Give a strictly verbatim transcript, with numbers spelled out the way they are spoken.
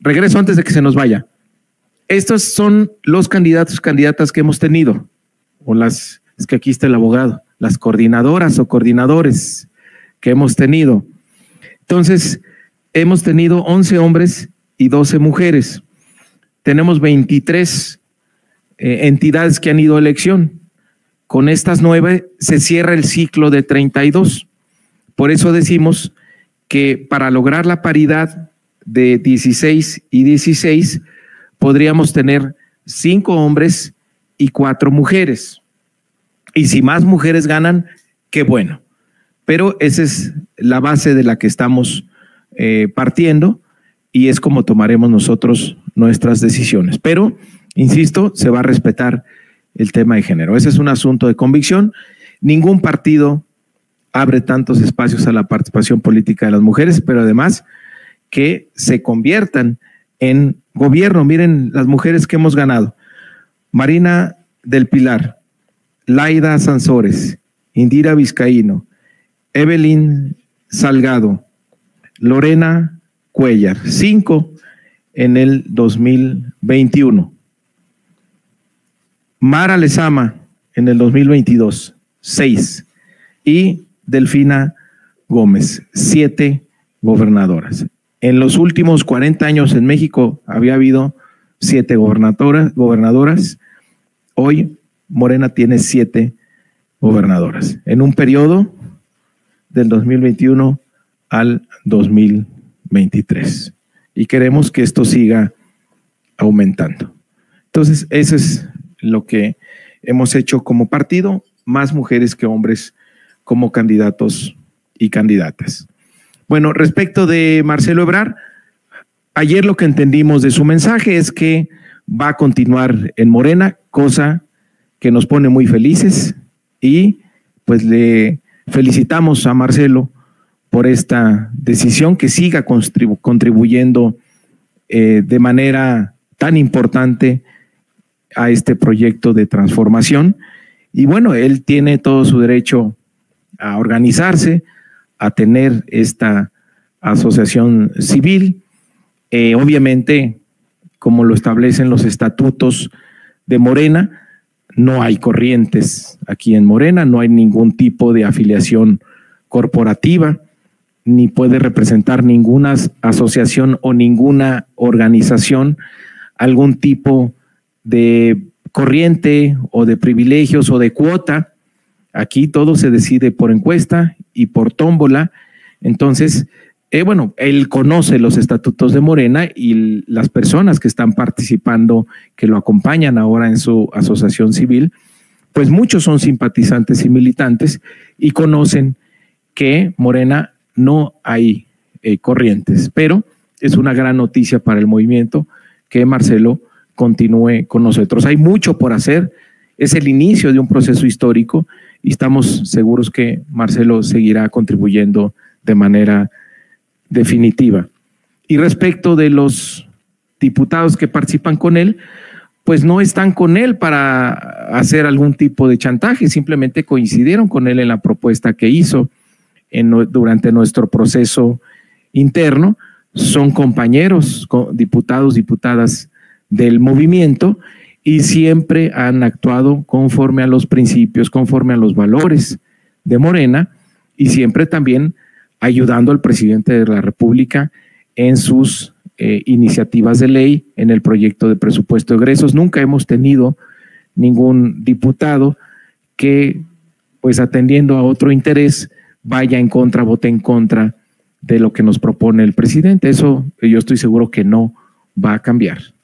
regreso antes de que se nos vaya. Estos son los candidatos, candidatas que hemos tenido, o las, es que aquí está el abogado, las coordinadoras o coordinadores que hemos tenido. Entonces, hemos tenido once hombres y doce mujeres. Tenemos veintitrés eh, entidades que han ido a elección. Con estas nueve se cierra el ciclo de treinta y dos. Por eso decimos que para lograr la paridad de dieciséis y dieciséis, podríamos tener cinco hombres y cuatro mujeres. Y si más mujeres ganan, qué bueno. Pero esa es la base de la que estamos eh, partiendo y es como tomaremos nosotros nuestras decisiones. Pero, insisto, se va a respetar el tema de género. Ese es un asunto de convicción. Ningún partido abre tantos espacios a la participación política de las mujeres, pero además que se conviertan en gobierno. Miren las mujeres que hemos ganado: Marina del Pilar, Laida Sansores, Indira Vizcaíno, Evelyn Salgado, Lorena Cuellar. Cinco en el dos mil veintiuno. Mara Lezama en el dos mil veintidós, seis. Y Delfina Gómez, siete gobernadoras. En los últimos cuarenta años en México había habido siete gobernadoras, gobernadoras. Hoy Morena tiene siete gobernadoras, en un periodo del dos mil veintiuno al dos mil veintitrés. Y queremos que esto siga aumentando. Entonces, eso es lo que hemos hecho como partido, más mujeres que hombres como candidatos y candidatas. Bueno, respecto de Marcelo Ebrard, ayer lo que entendimos de su mensaje es que va a continuar en Morena, cosa que nos pone muy felices, y pues le felicitamos a Marcelo por esta decisión, que siga contribu contribuyendo eh, de manera tan importante a este proyecto de transformación. Y bueno, él tiene todo su derecho a organizarse, a tener esta asociación civil. Eh, obviamente, como lo establecen los estatutos de Morena, no hay corrientes aquí en Morena, no hay ningún tipo de afiliación corporativa, ni puede representar ninguna asociación o ninguna organización algún tipo de corriente o de privilegios o de cuota. Aquí todo se decide por encuesta y por tómbola. Entonces, eh, bueno, él conoce los estatutos de Morena y las personas que están participando, que lo acompañan ahora en su asociación civil, pues muchos son simpatizantes y militantes y conocen que Morena no hay eh, corrientes. Pero es una gran noticia para el movimiento que Marcelo continúe con nosotros. Hay mucho por hacer, es el inicio de un proceso histórico y estamos seguros que Marcelo seguirá contribuyendo de manera definitiva. Y respecto de los diputados que participan con él, pues no están con él para hacer algún tipo de chantaje, simplemente coincidieron con él en la propuesta que hizo en, durante nuestro proceso interno. Son compañeros, diputados, diputadas del movimiento, y siempre han actuado conforme a los principios, conforme a los valores de Morena, y siempre también ayudando al presidente de la República en sus eh, iniciativas de ley, en el proyecto de presupuesto de egresos. Nunca hemos tenido ningún diputado que, pues atendiendo a otro interés, vaya en contra, vote en contra de lo que nos propone el presidente. Eso yo estoy seguro que no va a cambiar.